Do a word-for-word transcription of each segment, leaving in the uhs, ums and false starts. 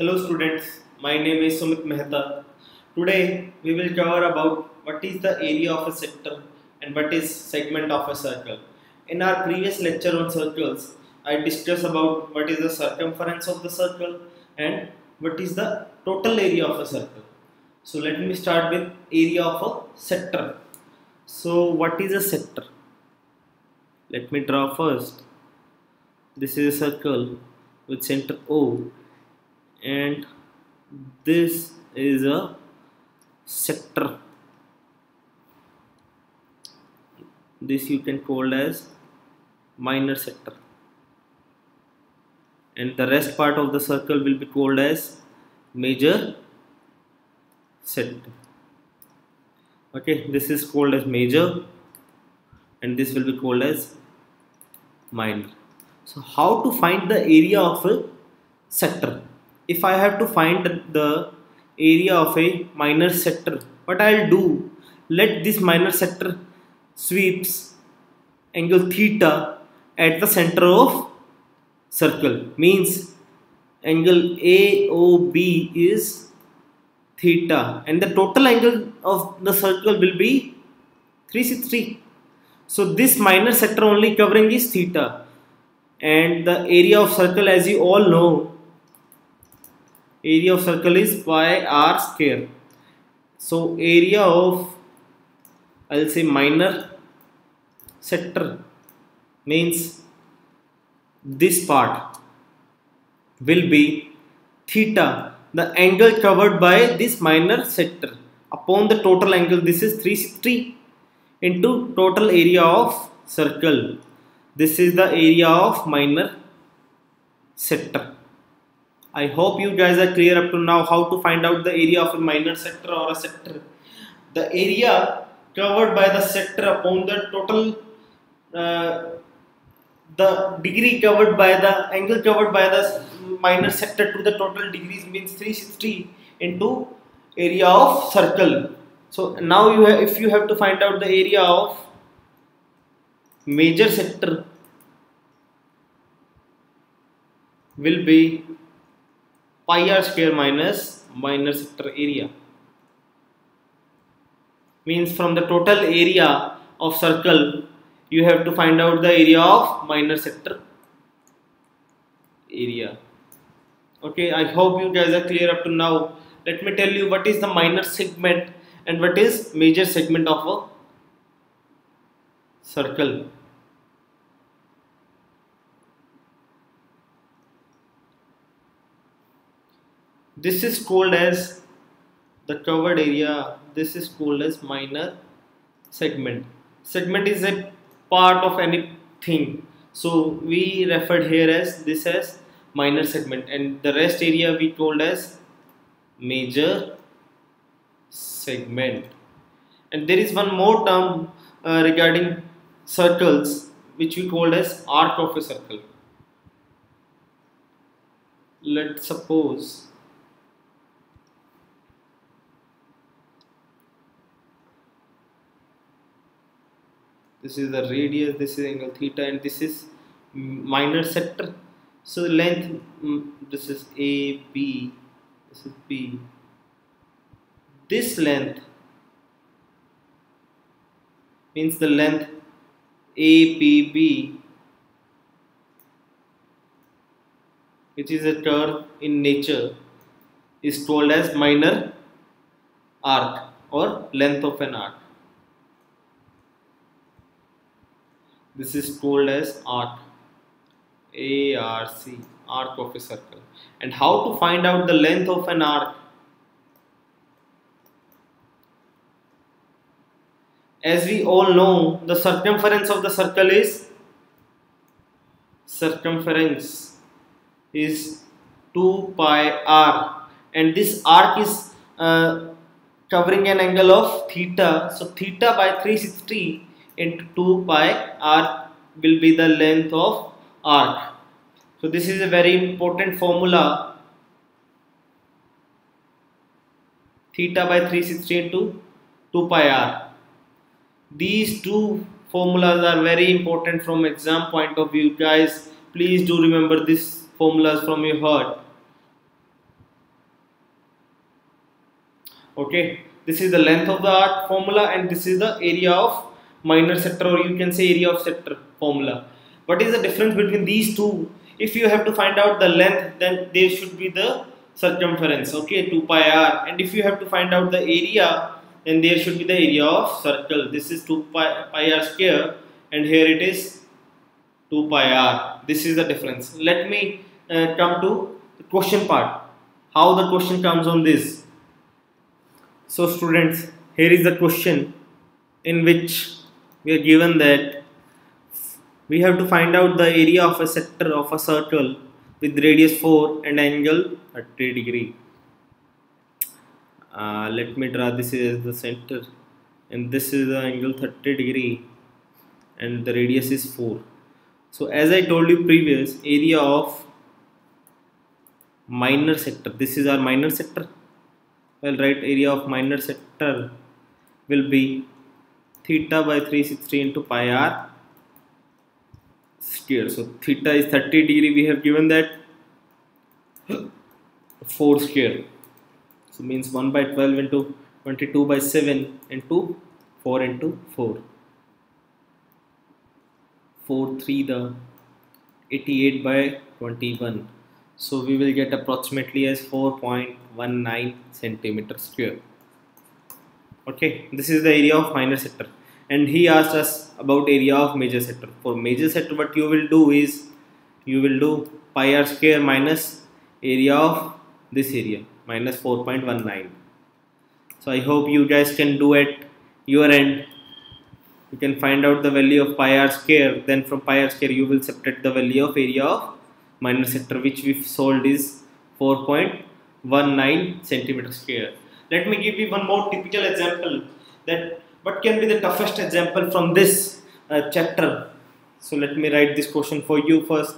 Hello students, my name is Sumit Mehta. Today we will cover about what is the area of a sector and what is segment of a circle. In our previous lecture on circles, I discussed about what is the circumference of the circle and what is the total area of a circle. So let me start with area of a sector. So what is a sector? Let me draw first. This is a circle with center O. And this is a sector. This you can call as minor sector, and the rest part of the circle will be called as major sector. Okay, this is called as major and this will be called as minor. So how to find the area of a sector? If I have to find the area of a minor sector, what I will do, let this minor sector sweeps angle theta at the center of circle. Means angle A O B is theta and the total angle of the circle will be three sixty-three. So this minor sector only covering is theta, and the area of circle, as you all know, area of circle is pi r square. So area of, I'll say, minor sector means this part will be theta, the angle covered by this minor sector, upon the total angle, this is three sixty, into total area of circle. This is the area of minor sector. I hope you guys are clear up to now how to find out the area of a minor sector or a sector. The area covered by the sector upon the total, uh, the degree covered by the angle covered by the minor sector to the total degrees means three sixty into area of circle. So now you have, if you have to find out the area of major sector, will be pi r square minus minor sector area. Means from the total area of circle you have to find out the area of minor sector area. Okay, I hope you guys are clear up to now. Let me tell you what is the minor segment and what is major segment of a circle. This is called as the covered area. This is called as minor segment. Segment is a part of anything. So we referred here as this as minor segment, and the rest area we called as major segment. And there is one more term uh, regarding circles which we called as arc of a circle. Let's suppose this is the radius, this is angle theta, and this is minor sector. So length, this is A, B, this is B. This length means the length A, P, B, which is a curve in nature, is called as minor arc or length of an arc. This is called as arc, A R C, arc of a circle. And how to find out the length of an arc? As we all know, the circumference of the circle is, circumference is two pi r, and this arc is uh, covering an angle of theta. So theta by three sixty into two pi r will be the length of arc. So this is a very important formula, theta by three sixty into two pi r. These two formulas are very important from exam point of view, guys. Please do remember these formulas from your heart. Okay, this is the length of the arc formula, and this is the area of minor sector, or you can say area of sector formula. What is the difference between these two? If you have to find out the length, then there should be the circumference, okay, two pi r, and if you have to find out the area, then there should be the area of circle. This is two pi r square, and here it is two pi r. This is the difference. Let me uh, come to the question part, how the question comes on this. So students, here is the question in which we are given that we have to find out the area of a sector of a circle with radius four and angle thirty degree. Uh, let me draw this as the center, and this is the angle thirty degree, and the radius is four. So as I told you previous, area of minor sector, this is our minor sector. I'll write area of minor sector will be theta by three sixty into pi r square. So theta is thirty degree, we have given that, four square. So means one by twelve into twenty-two by seven into four into four. four three the eighty-eight by twenty-one. So we will get approximately as four point one nine centimeter square. Okay, this is the area of minor sector, and he asked us about area of major sector. For major sector, what you will do is you will do pi r square minus area of this area, minus four point one nine. So I hope you guys can do it your end. You can find out the value of pi r square, then from pi r square you will separate the value of area of minor sector, which we've solved is four point one nine centimeter square. Let me give you one more typical example, that what can be the toughest example from this uh, chapter. So let me write this question for you first.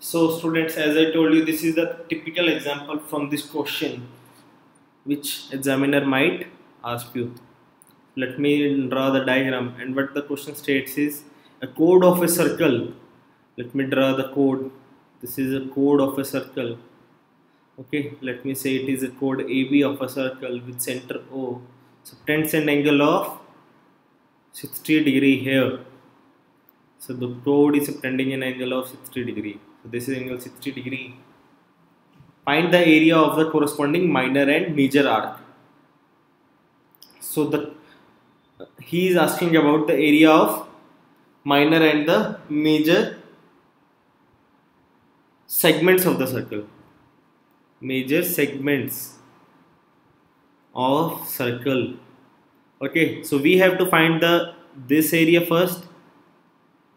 So students, as I told you, this is the typical example from this question which examiner might ask you. Let me draw the diagram, and what the question states is a chord of a circle. Let me draw the chord. This is a chord of a circle. Okay, let me say it is a chord A B of a circle with center O. Subtends an angle of sixty degree here. So the chord is subtending an angle of sixty degree. So this is angle sixty degree. Find the area of the corresponding minor and major arc. So the he is asking about the area of minor and the major segments of the circle, major segments of circle. Okay, so we have to find the this area first,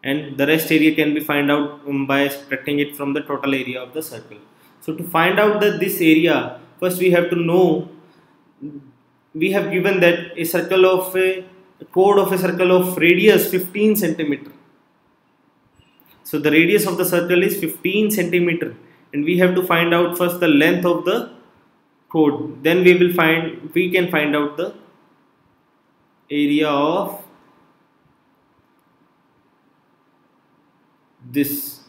and the rest area can be found out by subtracting it from the total area of the circle. So to find out the this area, first we have to know, we have given that a circle of a, a chord of a circle of radius fifteen centimeter. So the radius of the circle is fifteen centimeter, and we have to find out first the length of the chord. Then we will find we can find out the area of this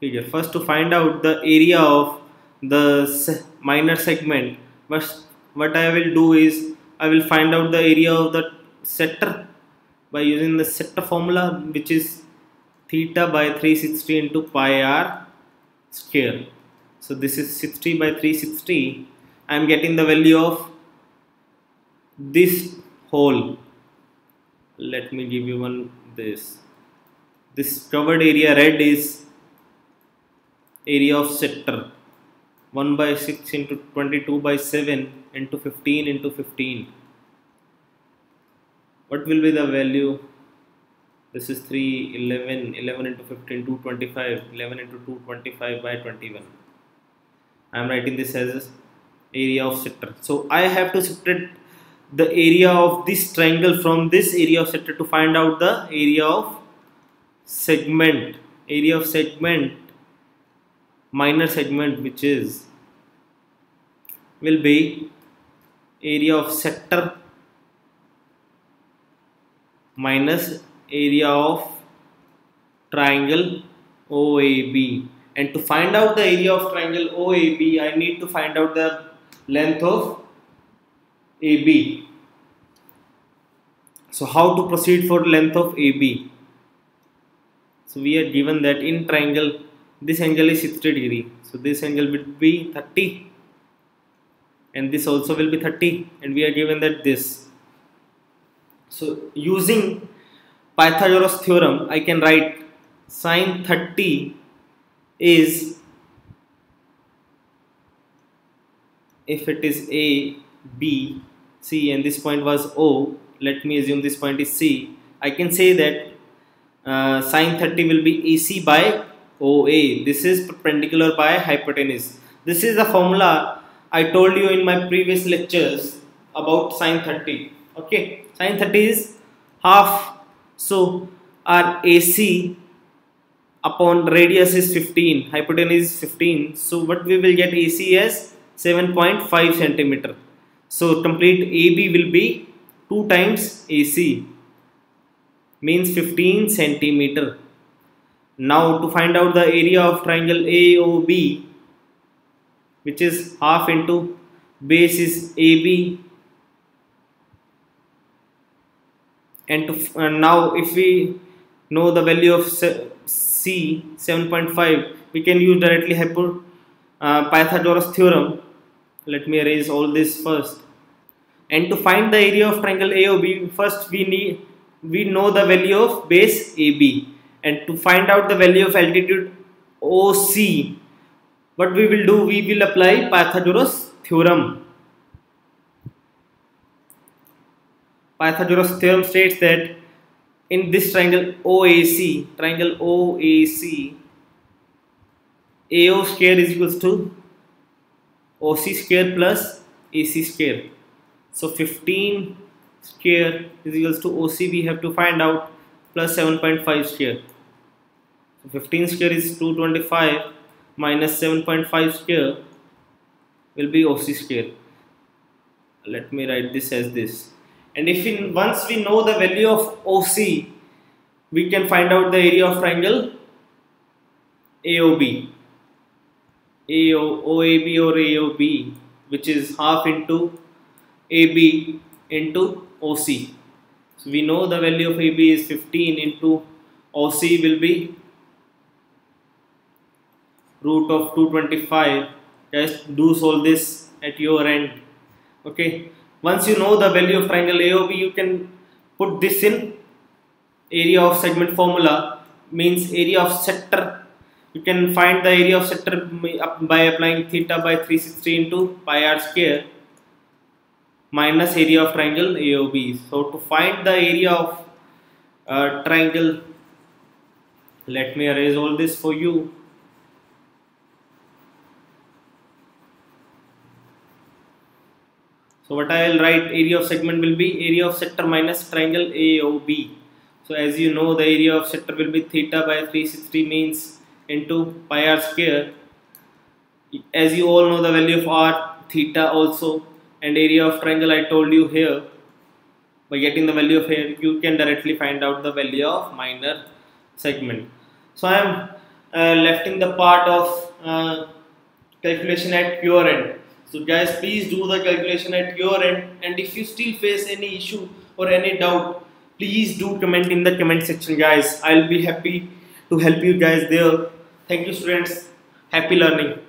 figure. First, to find out the area of the minor segment, but what I will do is I will find out the area of the sector by using the sector formula, which is theta by three sixty into pi r square. So this is sixty by three sixty. I am getting the value of this whole. Let me give you one this this covered area red is area of sector, one by six into twenty-two by seven into fifteen into fifteen. What will be the value? This is three, eleven, eleven into fifteen, two twenty-five, eleven into two twenty-five by twenty-one. I am writing this as area of sector. So I have to separate the area of this triangle from this area of sector to find out the area of segment, area of segment, minor segment, which is will be area of sector minus area of triangle O A B, And to find out the area of triangle O A B, I need to find out the length of A B. So how to proceed for length of A B? So we are given that in triangle, this angle is sixty degree. So this angle will be thirty. And this also will be thirty. And we are given that this. So using Pythagoras theorem, I can write sine thirty is, if it is A, B, C and this point was O, let me assume this point is C, I can say that uh, sine thirty will be A C by O A. This is perpendicular by hypotenuse. This is the formula I told you in my previous lectures about sine thirty. Okay, sine thirty is half, so our A C upon radius is fifteen, hypotenuse is fifteen, so what we will get A C as seven point five centimeter. So complete A B will be two times A C, means fifteen centimeter. Now to find out the area of triangle A O B, which is half into base is A B, and to, uh, now if we know the value of C, seven point five, we can use directly hypo, uh, Pythagoras theorem. Let me erase all this first. And to find the area of triangle A O B, first we need we know the value of base A B, and to find out the value of altitude O C, what we will do, we will apply Pythagoras theorem. Pythagoras theorem states that in this triangle O A C, triangle O A C, A O square is equals to O C square plus A C square. So fifteen square is equals to O C, we have to find out, plus seven point five square. So fifteen square is two hundred twenty-five minus seven point five square will be O C square. Let me write this as this. And if in once we know the value of O C, we can find out the area of triangle A O B. A O, O A B or A O B, which is half into A B into O C. So we know the value of A B is fifteen into O C will be root of two hundred twenty-five. Just do solve this at your end. Okay. Once you know the value of triangle A O B, you can put this in area of segment formula, means area of sector. You can find the area of sector by applying theta by three hundred sixty into pi r square minus area of triangle A O B. So to find the area of uh, triangle, let me erase all this for you. So what I will write, area of segment will be area of sector minus triangle A O B. So as you know, the area of sector will be theta by three hundred sixty means into pi r square. As you all know the value of r, theta also, and area of triangle I told you here. By getting the value of here, you can directly find out the value of minor segment. So I am uh, lefting the part of uh, calculation at your end. So guys, please do the calculation at your end, and if you still face any issue or any doubt, please do comment in the comment section guys. I'll be happy to help you guys there. Thank you students. Happy learning.